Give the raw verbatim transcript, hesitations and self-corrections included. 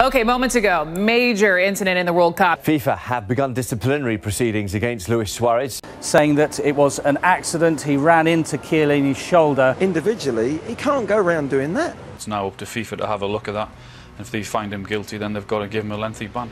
Okay, moments ago, major incident in the World Cup. FIFA have begun disciplinary proceedings against Luis Suárez, saying that it was an accident. He ran into Chiellini's shoulder. Individually, he can't go around doing that. It's now up to FIFA to have a look at that. If they find him guilty, then they've got to give him a lengthy ban.